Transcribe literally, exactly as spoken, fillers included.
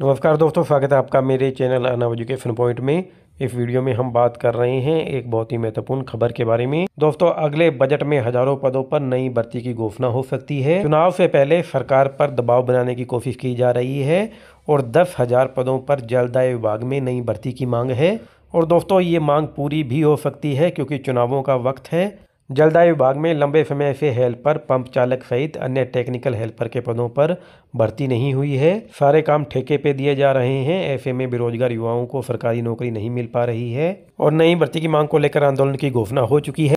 नमस्कार दोस्तों, स्वागत है आपका मेरे चैनल अर्नव एजुकेशन पॉइंट में। इस वीडियो में हम बात कर रहे हैं एक बहुत ही महत्वपूर्ण खबर के बारे में। दोस्तों, अगले बजट में हजारों पदों पर नई भर्ती की घोषणा हो सकती है। चुनाव से पहले सरकार पर दबाव बनाने की कोशिश की जा रही है और दस हजार पदों पर जलदाय विभाग में नई भर्ती की मांग है। और दोस्तों, ये मांग पूरी भी हो सकती है क्योंकि चुनावों का वक्त है। जलदाय विभाग में लंबे समय से हेल्पर, पंप चालक सहित अन्य टेक्निकल हेल्पर के पदों पर भर्ती नहीं हुई है। सारे काम ठेके पे दिए जा रहे हैं। ऐसे में बेरोजगार युवाओं को सरकारी नौकरी नहीं मिल पा रही है और नई भर्ती की मांग को लेकर आंदोलन की घोषणा हो चुकी है।